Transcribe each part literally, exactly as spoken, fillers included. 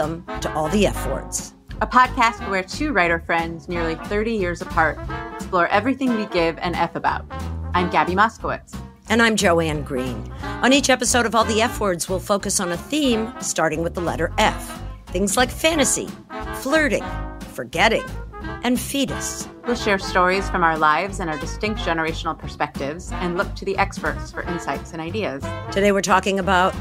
Welcome to All the F-Words, a podcast where two writer friends nearly thirty years apart explore everything we give an F about. I'm Gabby Moskowitz. And I'm Joanne Green. On each episode of All the F-Words, we'll focus on a theme starting with the letter F. Things like fantasy, flirting, forgetting, and fetus. We'll share stories from our lives and our distinct generational perspectives and look to the experts for insights and ideas. Today we're talking about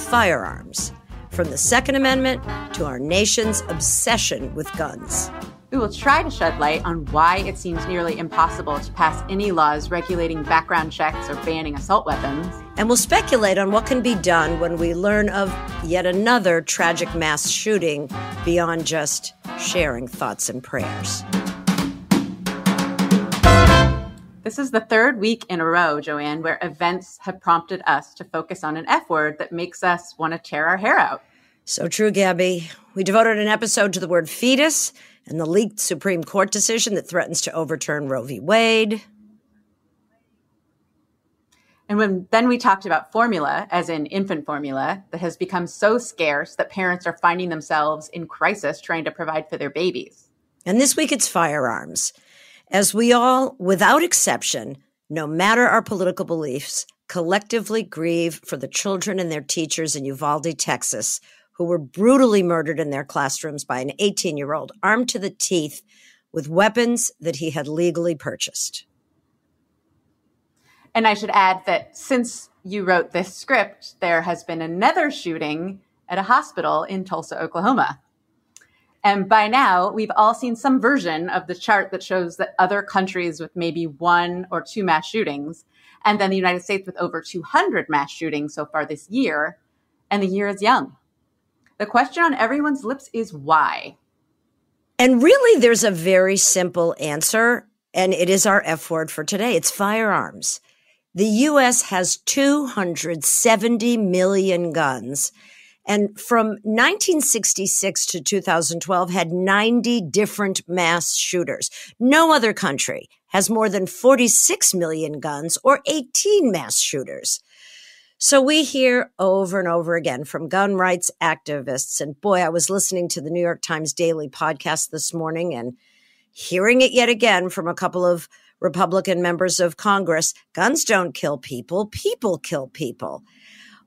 firearms, from the Second Amendment to our nation's obsession with guns. We will try to shed light on why it seems nearly impossible to pass any laws regulating background checks or banning assault weapons. And we'll speculate on what can be done when we learn of yet another tragic mass shooting beyond just sharing thoughts and prayers. This is the third week in a row, Joanne, where events have prompted us to focus on an F word that makes us want to tear our hair out. So true, Gabby. We devoted an episode to the word fetus and the leaked Supreme Court decision that threatens to overturn Roe v. Wade. And when, then we talked about formula, as in infant formula, that has become so scarce that parents are finding themselves in crisis trying to provide for their babies. And this week it's firearms. As we all, without exception, no matter our political beliefs, collectively grieve for the children and their teachers in Uvalde, Texas, who were brutally murdered in their classrooms by an eighteen-year-old armed to the teeth with weapons that he had legally purchased. And I should add that since you wrote this script, there has been another shooting at a hospital in Tulsa, Oklahoma. And by now, we've all seen some version of the chart that shows that other countries with maybe one or two mass shootings, and then the United States with over two hundred mass shootings so far this year, and the year is young. The question on everyone's lips is why? And really, there's a very simple answer, and it is our F word for today. It's firearms. The U S has two hundred seventy million guns, and from nineteen sixty-six to two thousand twelve had ninety different mass shooters. No other country has more than forty-six million guns or eighteen mass shooters. So we hear over and over again from gun rights activists. And boy, I was listening to the New York Times Daily podcast this morning and hearing it yet again from a couple of Republican members of Congress. Guns don't kill people. People kill people.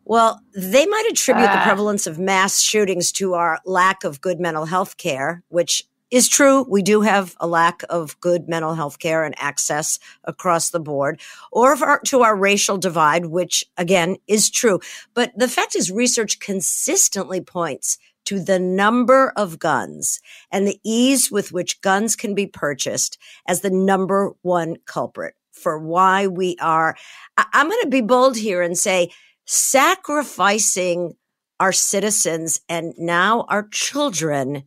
Well, they might attribute ah. the prevalence of mass shootings to our lack of good mental health care, which is true. We do have a lack of good mental health care and access across the board, or our, to our racial divide, which, again, is true. But the fact is, research consistently points to the number of guns and the ease with which guns can be purchased as the number one culprit for why we are, I, I'm going to be bold here and say, sacrificing our citizens and now our children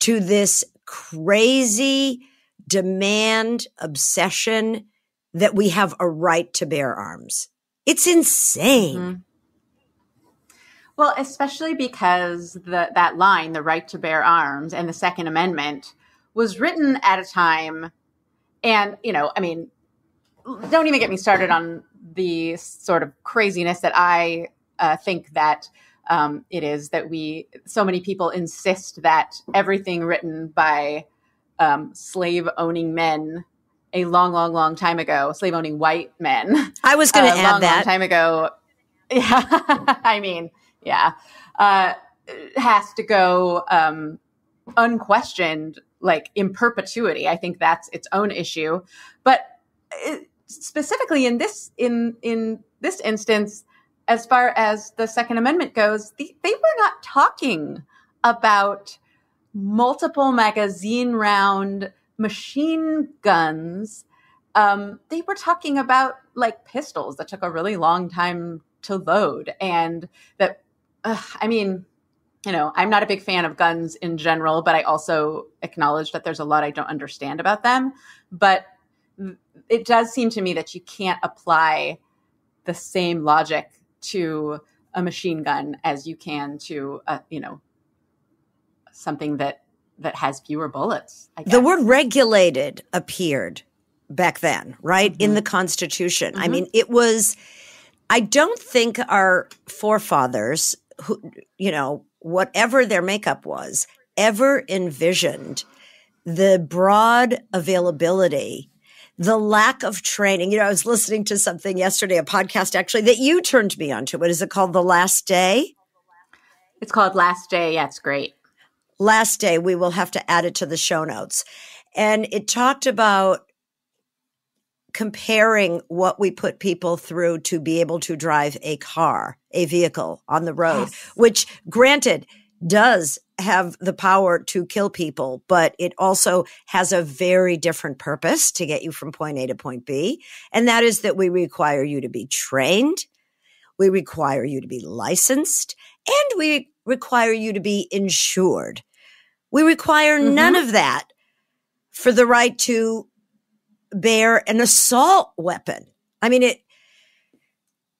to this crazy demand, obsession that we have a right to bear arms. It's insane. Mm-hmm. Well, especially because the, that line, the right to bear arms and the Second Amendment, was written at a time. And, you know, I mean, don't even get me started on the sort of craziness that I uh, think that um, it is that we, so many people insist that everything written by um, slave owning men a long, long, long time ago, slave owning white men. I was going to uh, add long, that. Long time ago. Yeah. I mean, yeah. Uh, has to go um, unquestioned, like in perpetuity. I think that's its own issue. But it, specifically in this in in this instance, as far as the Second Amendment goes, the, they were not talking about multiple magazine round machine guns. Um, they were talking about like pistols that took a really long time to load, and that uh, I mean, you know, I'm not a big fan of guns in general, but I also acknowledge that there's a lot I don't understand about them, but it does seem to me that you can't apply the same logic to a machine gun as you can to, uh, you know, something that, that has fewer bullets. I guess. The word regulated appeared back then, right? Mm-hmm. In the Constitution. Mm-hmm. I mean, it was, I don't think our forefathers who, you know, whatever their makeup was, ever envisioned the broad availability, the lack of training. You know, I was listening to something yesterday, a podcast actually that you turned me onto. What is it called? The Last Day? It's called Last Day. Yeah, it's great. Last Day. We will have to add it to the show notes. And it talked about comparing what we put people through to be able to drive a car, a vehicle on the road, yes. which granted does have the power to kill people, but it also has a very different purpose to get you from point A to point B. And that is that we require you to be trained. We require you to be licensed, and we require you to be insured. We require mm-hmm. none of that for the right to bear an assault weapon. I mean, it,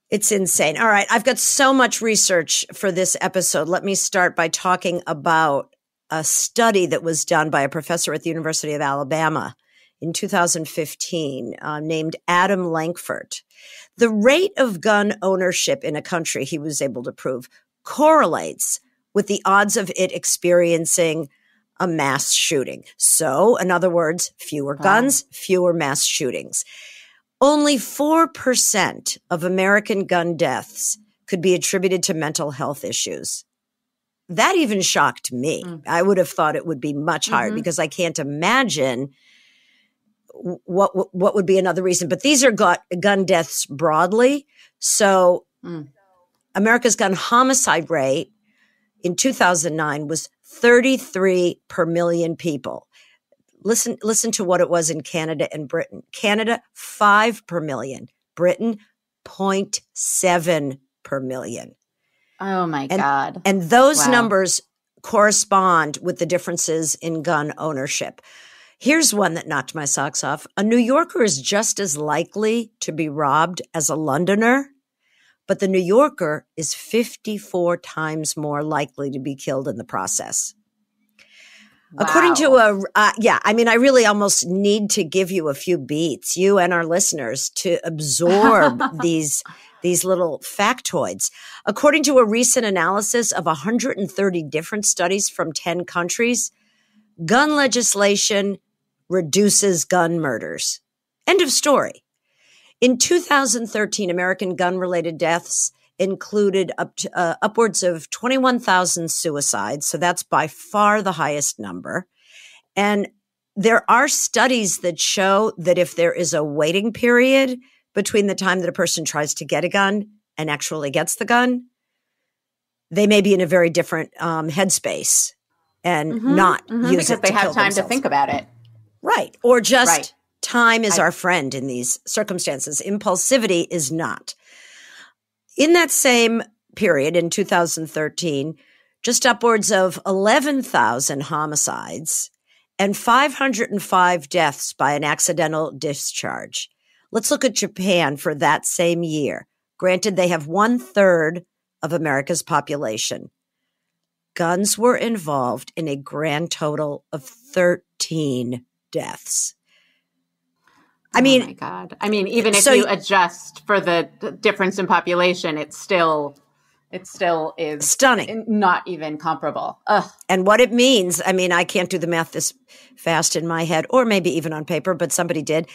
it's insane. All right. I've got so much research for this episode. Let me start by talking about a study that was done by a professor at the University of Alabama in two thousand fifteen uh, named Adam Lankford. The rate of gun ownership in a country, he was able to prove, correlates with the odds of it experiencing a mass shooting. So, in other words, fewer guns, fewer mass shootings. Only four percent of American gun deaths could be attributed to mental health issues. That even shocked me. Mm. I would have thought it would be much higher mm-hmm. because I can't imagine what what would be another reason. But these are got, gun deaths broadly. So mm. America's gun homicide rate in two thousand nine was thirty-three per million people. Listen, listen to what it was in Canada and Britain. Canada, five per million. Britain, zero point seven per million. Oh, my and, God. And those wow. numbers correspond with the differences in gun ownership. Here's one that knocked my socks off. A New Yorker is just as likely to be robbed as a Londoner, but the New Yorker is fifty-four times more likely to be killed in the process. Wow. According to a, uh, yeah, I mean, I really almost need to give you a few beats, you and our listeners, to absorb these, these little factoids. According to a recent analysis of one hundred thirty different studies from ten countries, gun legislation reduces gun murders. End of story. In two thousand thirteen, American gun-related deaths included up to, uh, upwards of twenty-one thousand suicides. So that's by far the highest number. And there are studies that show that if there is a waiting period between the time that a person tries to get a gun and actually gets the gun, they may be in a very different um, headspace and mm-hmm, not mm-hmm, use it to kill themselves. Because they have time to think about it. Right. Or just right. time is I- our friend in these circumstances. Impulsivity is not. In that same period, in two thousand thirteen, just upwards of eleven thousand homicides and five hundred five deaths by an accidental discharge. Let's look at Japan for that same year. Granted, they have one-third of America's population. Guns were involved in a grand total of thirteen deaths. I mean, oh my God. I mean, even if so, you adjust for the difference in population, it's still, it still is stunning, not even comparable. Ugh. And what it means, I mean, I can't do the math this fast in my head, or maybe even on paper, but somebody did.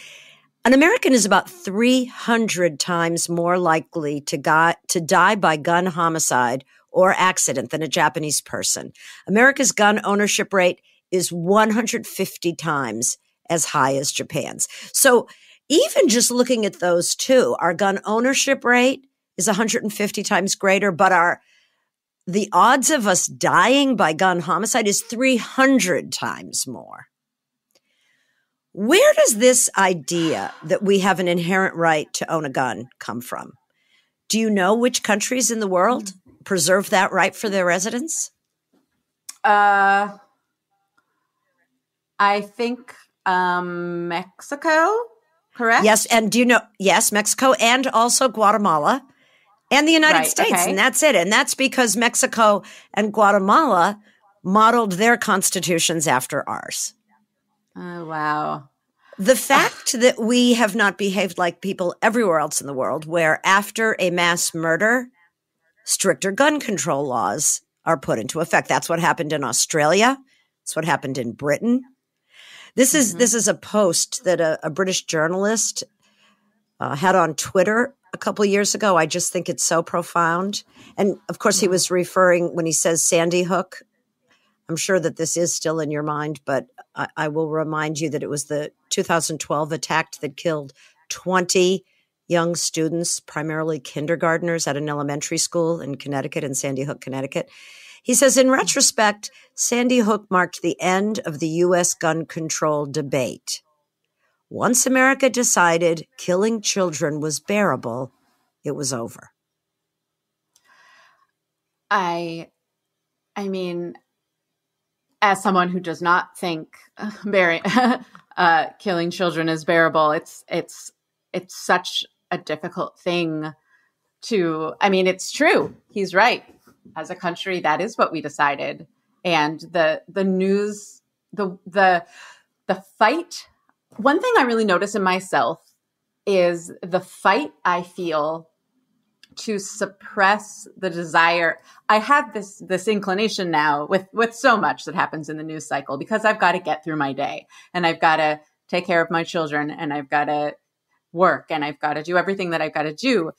An American is about three hundred times more likely to, go- to die by gun homicide or accident than a Japanese person. America's gun ownership rate is one hundred fifty times as high as Japan's. So even just looking at those two, our gun ownership rate is one hundred fifty times greater, but our the odds of us dying by gun homicide is three hundred times more. Where does this idea that we have an inherent right to own a gun come from? Do you know which countries in the world preserve that right for their residents? Uh, I think... Um, Mexico, correct? Yes. And do you know, yes, Mexico and also Guatemala and the United right, States. Okay. And that's it. And that's because Mexico and Guatemala modeled their constitutions after ours. Oh, wow. The fact that we have not behaved like people everywhere else in the world, where after a mass murder, stricter gun control laws are put into effect. That's what happened in Australia. That's what happened in Britain. This is mm-hmm. this is a post that a, a British journalist uh, had on Twitter a couple of years ago. I just think it's so profound. And of course, he was referring when he says Sandy Hook. I'm sure that this is still in your mind, but I, I will remind you that it was the two thousand twelve attack that killed twenty young students, primarily kindergartners, at an elementary school in Connecticut, in Sandy Hook, Connecticut. He says, in retrospect, Sandy Hook marked the end of the U S gun control debate. Once America decided killing children was bearable, it was over. I, I mean, as someone who does not think uh, bearing, uh, killing children is bearable, it's it's it's such a difficult thing to. I mean, it's true. He's right. As a country, that is what we decided, and the the news, the the the fight. One thing I really notice in myself is the fight I feel to suppress the desire. I have this this inclination now with, with so much that happens in the news cycle, because I've got to get through my day, and I've got to take care of my children, and I've got to work, and I've got to do everything that I've got to do.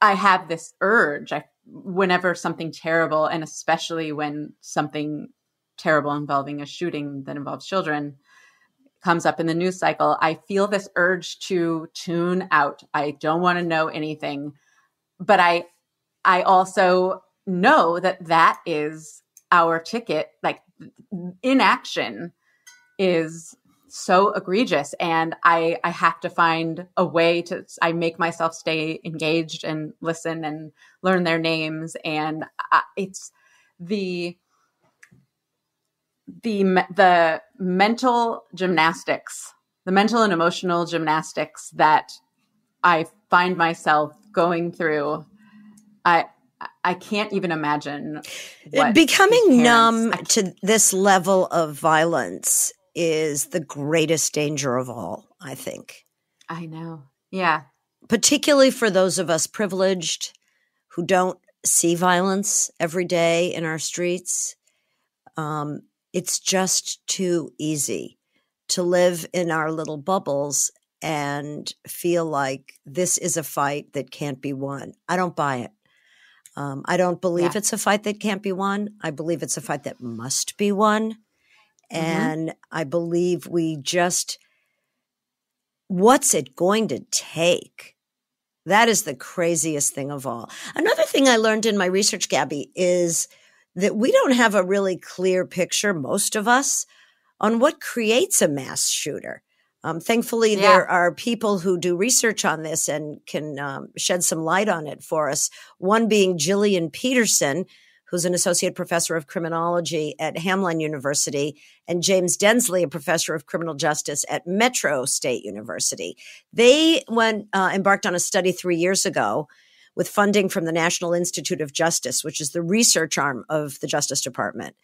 I have this urge I, whenever something terrible, and especially when something terrible involving a shooting that involves children comes up in the news cycle, I feel this urge to tune out. I don't want to know anything, but I, I also know that that is our ticket. Like, inaction is so egregious, and I, I have to find a way to, I make myself stay engaged and listen and learn their names. And I, it's the, the the mental gymnastics, the mental and emotional gymnastics that I find myself going through, I I can't even imagine. Becoming numb to this level of violence is the greatest danger of all, I think. I know. Yeah. Particularly for those of us privileged who don't see violence every day in our streets. Um, It's just too easy to live in our little bubbles and feel like this is a fight that can't be won. I don't buy it. Um, I don't believe yeah. it's a fight that can't be won. I believe it's a fight that must be won. And mm-hmm. I believe we just, what's it going to take? That is the craziest thing of all. Another thing I learned in my research, Gabby, is that we don't have a really clear picture, most of us, on what creates a mass shooter. Um, thankfully, yeah. there are people who do research on this and can um, shed some light on it for us, one being Jillian Peterson, who's an associate professor of criminology at Hamline University, and James Densley, a professor of criminal justice at Metro State University. They went uh, embarked on a study three years ago with funding from the National Institute of Justice, which is the research arm of the Justice Department.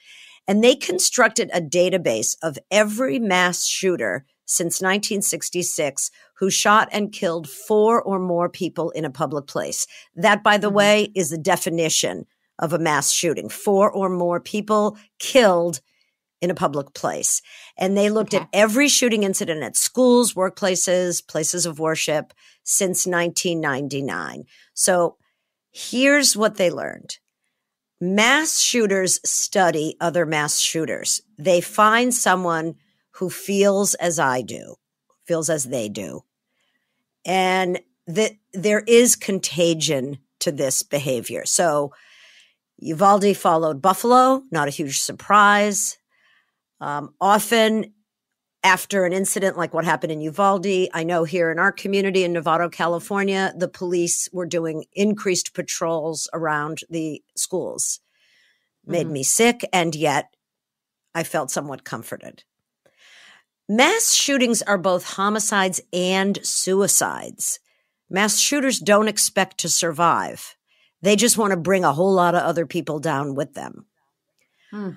And they constructed a database of every mass shooter since nineteen sixty-six who shot and killed four or more people in a public place. That, by the way, is the definition of a mass shooting: four or more people killed in a public place. And they looked okay. at every shooting incident at schools, workplaces, places of worship since nineteen ninety-nine. So here's what they learned. Mass shooters study other mass shooters. They find someone who feels as I do, feels as they do. And that there is contagion to this behavior. So Uvalde followed Buffalo, not a huge surprise. Um, often after an incident like what happened in Uvalde, I know here in our community in Novato, California, the police were doing increased patrols around the schools. Made mm-hmm. me sick, and yet I felt somewhat comforted. Mass shootings are both homicides and suicides. Mass shooters don't expect to survive. They just want to bring a whole lot of other people down with them. Hmm.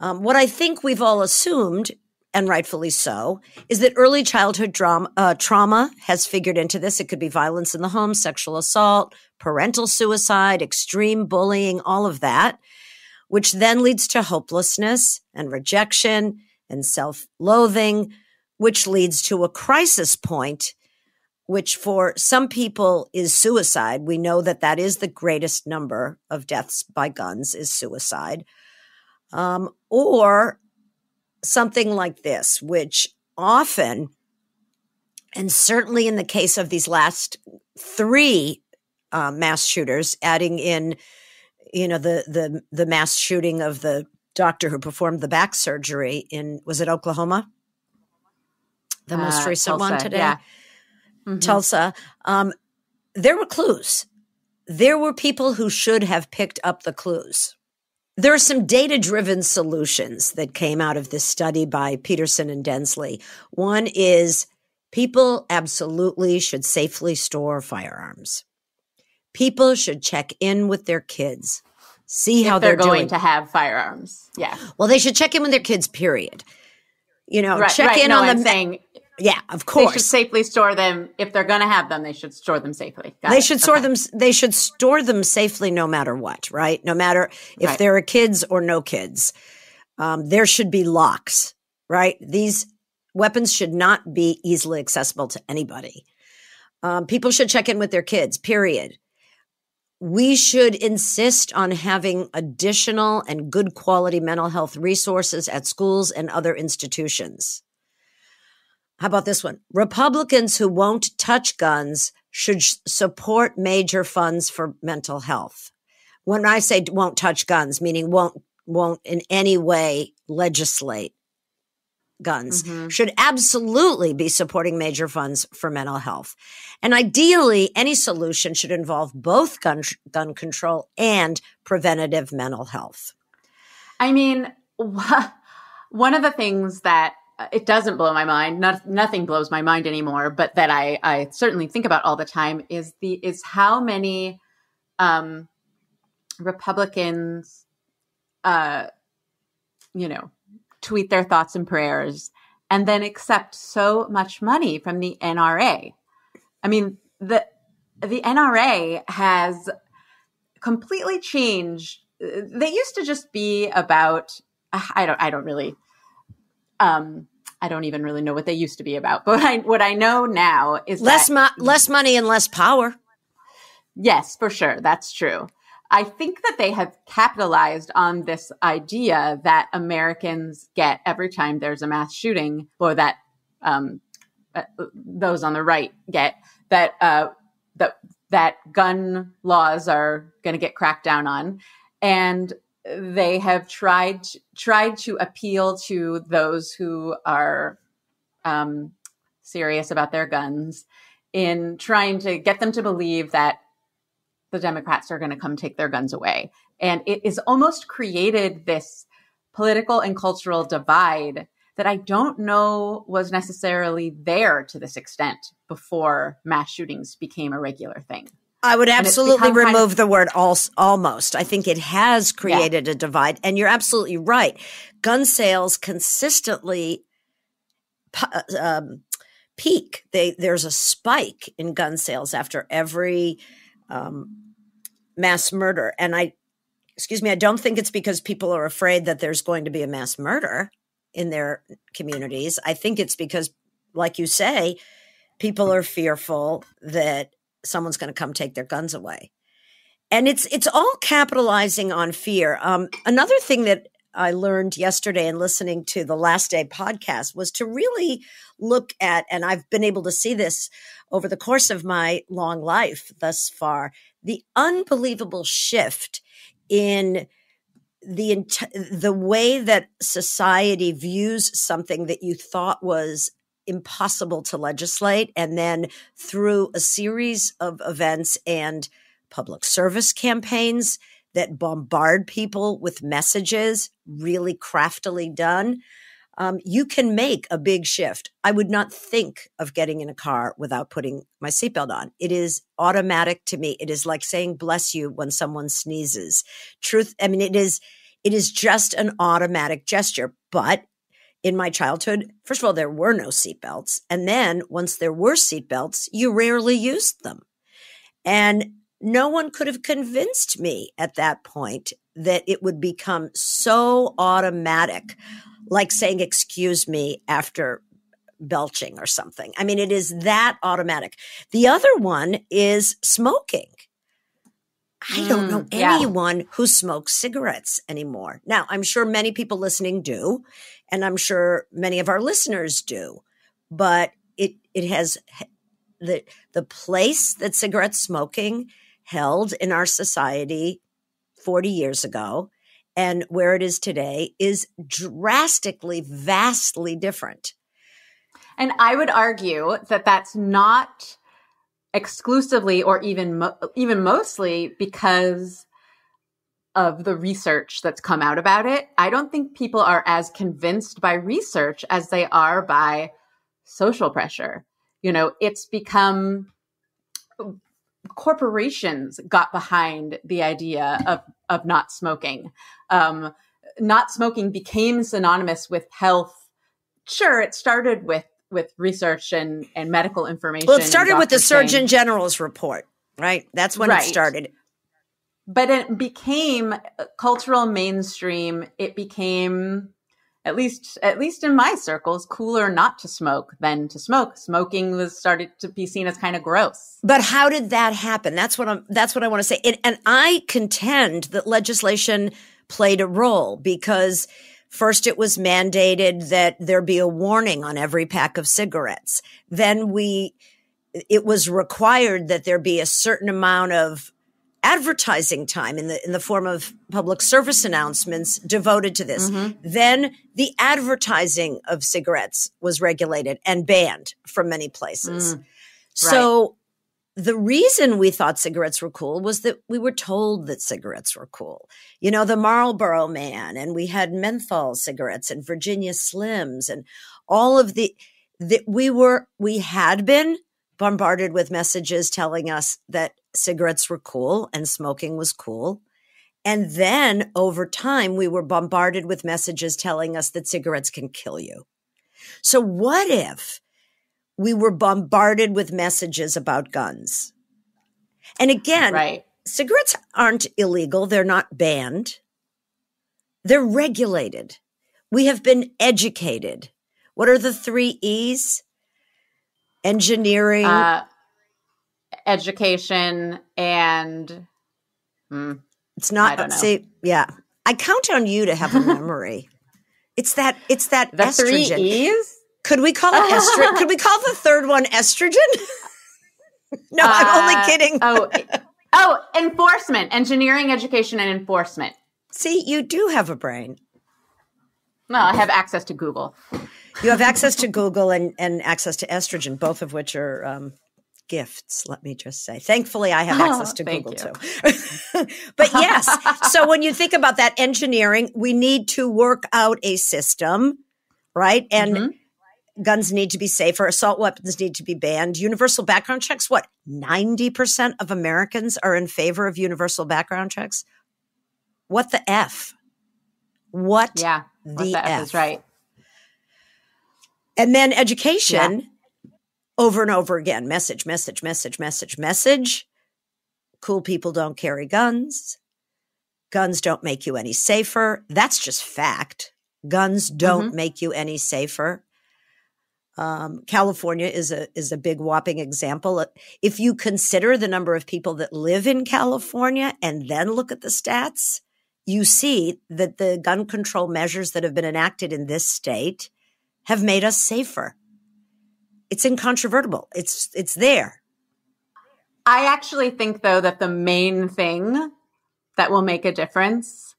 Um, what I think we've all assumed, and rightfully so, is that early childhood drama, uh, trauma has figured into this. It could be violence in the home, sexual assault, parental suicide, extreme bullying, all of that. which then leads to hopelessness and rejection and self-loathing, which leads to a crisis point, which for some people is suicide. We know that that is the greatest number of deaths by guns is suicide. Um, or something like this, which often, and certainly in the case of these last three uh, mass shooters, adding in, you know, the, the, the mass shooting of the doctor who performed the back surgery in, was it Oklahoma? The uh, most recent Tulsa, one today, yeah. mm-hmm. Tulsa. Um, there were clues. There were people who should have picked up the clues. There are some data-driven solutions that came out of this study by Peterson and Densley. One is people absolutely should safely store firearms. People should check in with their kids, see if how they're, they're going doing. to have firearms. Yeah. Well, they should check in with their kids, period. You know, right, check right, in no, on them. I'm saying, yeah, of course. They should safely store them. If they're going to have them, they should store them safely. Got they it. should store okay. them. They should store them safely no matter what, right? No matter if right. there are kids or no kids. Um, there should be locks, right? These weapons should not be easily accessible to anybody. Um, people should check in with their kids, period. We should insist on having additional and good quality mental health resources at schools and other institutions. How about this one? Republicans who won't touch guns should sh- support major funds for mental health. When I say won't touch guns, meaning won't, won't in any way legislate guns, mm-hmm. should absolutely be supporting major funds for mental health. And ideally, any solution should involve both gun, gun control and preventative mental health. I mean, wh- one of the things that it doesn't blow my mind. Not, nothing blows my mind anymore, but that I, I certainly think about all the time is the is how many um, Republicans, uh, you know, tweet their thoughts and prayers and then accept so much money from the N R A. I mean, the the N R A has completely changed. They used to just be about I don't I don't really. Um, I don't even really know what they used to be about, but I, what I know now is less that mo- less money and less power. Yes, for sure. That's true. I think that they have capitalized on this idea that Americans get every time there's a mass shooting, or that um, uh, those on the right get that uh, that that gun laws are going to get cracked down on, and they have tried tried to appeal to those who are um, serious about their guns in trying to get them to believe that the Democrats are going to come take their guns away. And it has almost created this political and cultural divide that I don't know was necessarily there to this extent before mass shootings became a regular thing. I would absolutely remove kind of- the word al- almost. I think it has created yeah. a divide. And you're absolutely right. Gun sales consistently um, peak. They, there's a spike in gun sales after every um, mass murder. And I, excuse me, I don't think it's because people are afraid that there's going to be a mass murder in their communities. I think it's because, like you say, people are fearful that someone's going to come take their guns away. And it's it's all capitalizing on fear. Um, another thing that I learned yesterday in listening to the Last Day podcast was to really look at, and I've been able to see this over the course of my long life thus far, the unbelievable shift in the int- the way that society views something that you thought was impossible to legislate. And then through a series of events and public service campaigns that bombard people with messages, really craftily done, um, you can make a big shift. I would not think of getting in a car without putting my seatbelt on. It is automatic to me. It is like saying bless you when someone sneezes. Truth. I mean, it is, it is just an automatic gesture, but in my childhood, first of all, there were no seatbelts. And then once there were seatbelts, you rarely used them. And no one could have convinced me at that point that it would become so automatic, like saying, excuse me, after belching or something. I mean, it is that automatic. The other one is smoking. I don't mm, know anyone yeah. who smokes cigarettes anymore. Now, I'm sure many people listening do, and I'm sure many of our listeners do, but it it has the the place that cigarette smoking held in our society forty years ago and where it is today is drastically, vastly different. And I would argue that that's not exclusively or even mo- even mostly because of the research that's come out about it. I don't think people are as convinced by research as they are by social pressure. You know, it's become corporations got behind the idea of, of not smoking. Um, not smoking became synonymous with health. Sure, it started with with research and, and medical information. Well, it started with the Surgeon General's report, right? That's when it started. But it became cultural mainstream. It became, at least at least in my circles, cooler not to smoke than to smoke. Smoking was started to be seen as kind of gross. But how did that happen? That's what I'm. That's what I want to say. It, and I contend that legislation played a role because first, it was mandated that there be a warning on every pack of cigarettes. Then we, it was required that there be a certain amount of advertising time in the, in the form of public service announcements devoted to this. Mm-hmm. Then the advertising of cigarettes was regulated and banned from many places. Mm, so right. The reason we thought cigarettes were cool was that we were told that cigarettes were cool. You know, the Marlboro Man, and we had menthol cigarettes and Virginia Slims and all of the, that we were, we had been bombarded with messages telling us that cigarettes were cool and smoking was cool. And then over time, we were bombarded with messages telling us that cigarettes can kill you. So what if we were bombarded with messages about guns? And again, right. cigarettes aren't illegal. They're not banned. They're regulated. We have been educated. What are the three E's? Engineering, uh, education, and mm, it's not. I don't know. See, yeah, I count on you to have a memory. It's that. It's that the estrogen. Three E's? Could we call it estrogen? Could we call the third one estrogen? No, uh, I'm only kidding. oh, oh, enforcement, engineering, education, and enforcement. See, you do have a brain. No, I have access to Google. You have access to Google and, and access to estrogen, both of which are um, gifts, let me just say. Thankfully, I have access to oh, Google, you. too. But yes, so when you think about that engineering, we need to work out a system, right? And mm-hmm. guns need to be safer. Assault weapons need to be banned. Universal background checks, what? ninety percent of Americans are in favor of universal background checks? What the F? What yeah, the, what the F? F is right. And then education yeah. over and over again. Message, message, message, message, message. Cool people don't carry guns. Guns don't make you any safer. That's just fact. Guns don't mm-hmm. make you any safer. Um, California is a is a big whopping example. If you consider the number of people that live in California and then look at the stats, you see that the gun control measures that have been enacted in this state have made us safer. It's incontrovertible. It's it's there. I actually think, though, that the main thing that will make a difference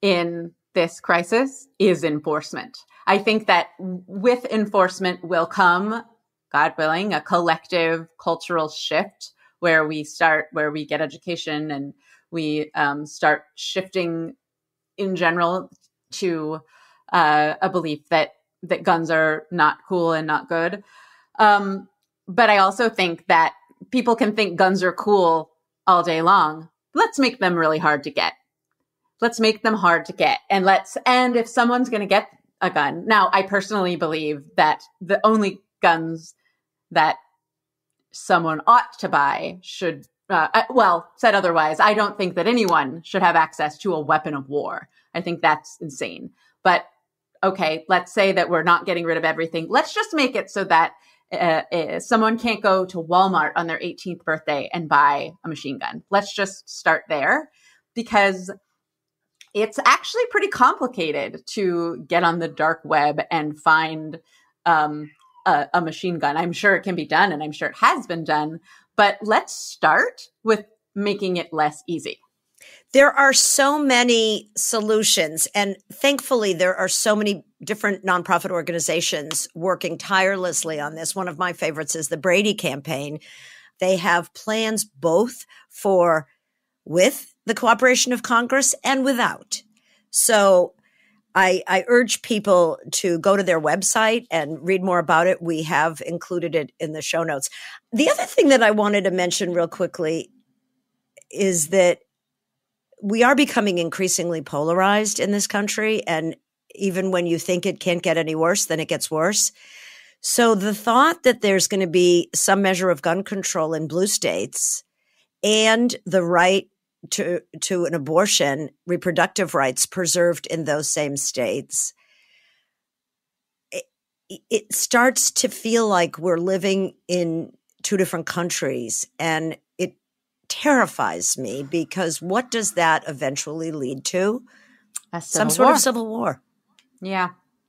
in this crisis is enforcement. I think that with enforcement will come, God willing, a collective cultural shift where we start, where we get education and we um, start shifting in general to uh, a belief that that guns are not cool and not good. Um, but I also think that people can think guns are cool all day long. Let's make them really hard to get. Let's make them hard to get. And let's, and if someone's going to get a gun, now I personally believe that the only guns that someone ought to buy should uh, well, said otherwise, I don't think that anyone should have access to a weapon of war. I think that's insane. But okay, let's say that we're not getting rid of everything. Let's just make it so that uh, uh, someone can't go to Walmart on their eighteenth birthday and buy a machine gun. Let's just start there, because it's actually pretty complicated to get on the dark web and find um, a, a machine gun. I'm sure it can be done, and I'm sure it has been done, but let's start with making it less easy. There are so many solutions, and thankfully there are so many different nonprofit organizations working tirelessly on this. One of my favorites is the Brady Campaign. They have plans both for with the cooperation of Congress and without. So I, I urge people to go to their website and read more about it. We have included it in the show notes. The other thing that I wanted to mention real quickly is that we are becoming increasingly polarized in this country. And even when you think it can't get any worse, then it gets worse. So the thought that there's going to be some measure of gun control in blue states and the right to, to an abortion, reproductive rights preserved in those same states, it, it starts to feel like we're living in two different countries. And terrifies me, because what does that eventually lead to? Some sort of civil war. Yeah,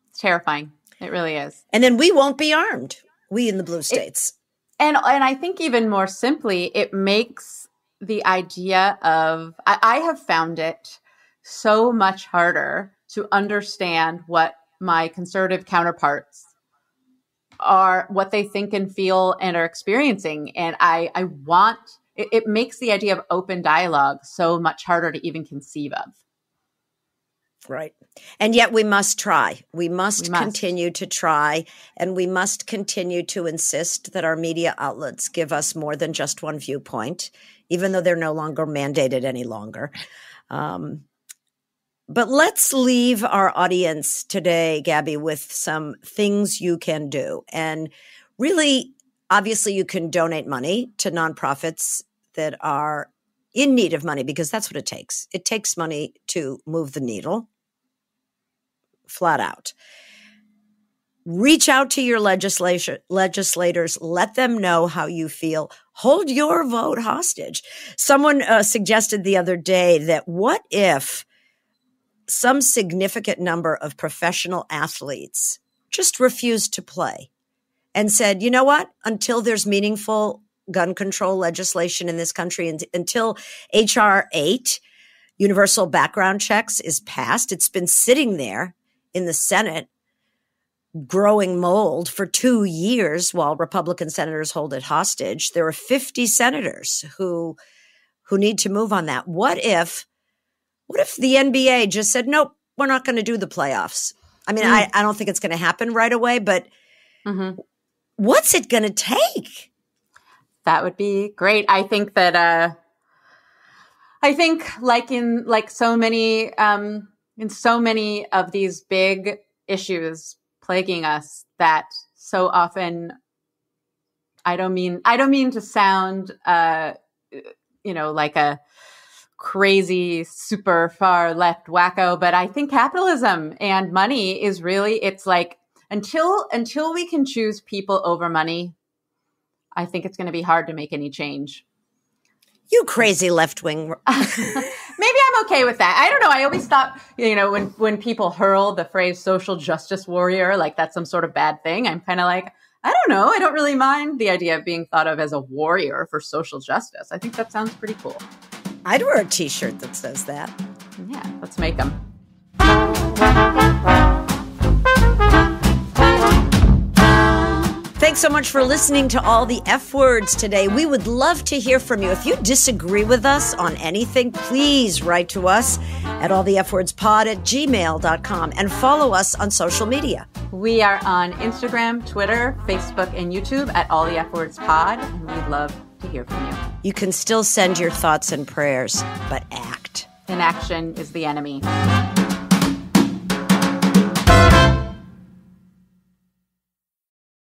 it's terrifying. It really is. And then we won't be armed, we in the blue states. It, and and I think even more simply, it makes the idea of, I, I have found it so much harder to understand what my conservative counterparts are, what they think and feel and are experiencing. And I, I want It, it makes the idea of open dialogue so much harder to even conceive of. Right. And yet we must try. We must, we must continue to try, and we must continue to insist that our media outlets give us more than just one viewpoint, even though they're no longer mandated any longer. Um, but let's leave our audience today, Gabby, with some things you can do. And really, obviously, you can donate money to nonprofits that are in need of money, because that's what it takes. It takes money to move the needle, flat out. Reach out to your legislators. Let them know how you feel. Hold your vote hostage. Someone uh, suggested the other day that what if some significant number of professional athletes just refused to play? And said, you know what, until there's meaningful gun control legislation in this country, and until H R eight, universal background checks, is passed, it's been sitting there in the Senate growing mold for two years while Republican senators hold it hostage. There are fifty senators who who need to move on that. What if, what if the N B A just said, nope, we're not going to do the playoffs? I mean, mm. I, I don't think it's going to happen right away, but mm-hmm. What's it going to take? That would be great. I think that, uh, I think like in, like so many, um, in so many of these big issues plaguing us, that so often, I don't mean, I don't mean to sound, uh, you know, like a crazy, super far left wacko, but I think capitalism and money is really, it's like, Until until we can choose people over money, I think it's going to be hard to make any change. You crazy left wing. Maybe I'm okay with that. I don't know. I always thought, you know, when, when people hurl the phrase social justice warrior, like that's some sort of bad thing, I'm kind of like, I don't know. I don't really mind the idea of being thought of as a warrior for social justice. I think that sounds pretty cool. I'd wear a t-shirt that says that. Yeah, let's make them. Thanks so much for listening to All the F-Words today. We would love to hear from you. If you disagree with us on anything, please write to us at allthefwordspod at gmail dot com and follow us on social media. We are on Instagram, Twitter, Facebook, and YouTube at All the F-Words Pod, and we'd love to hear from you. You can still send your thoughts and prayers, but act. Inaction is the enemy.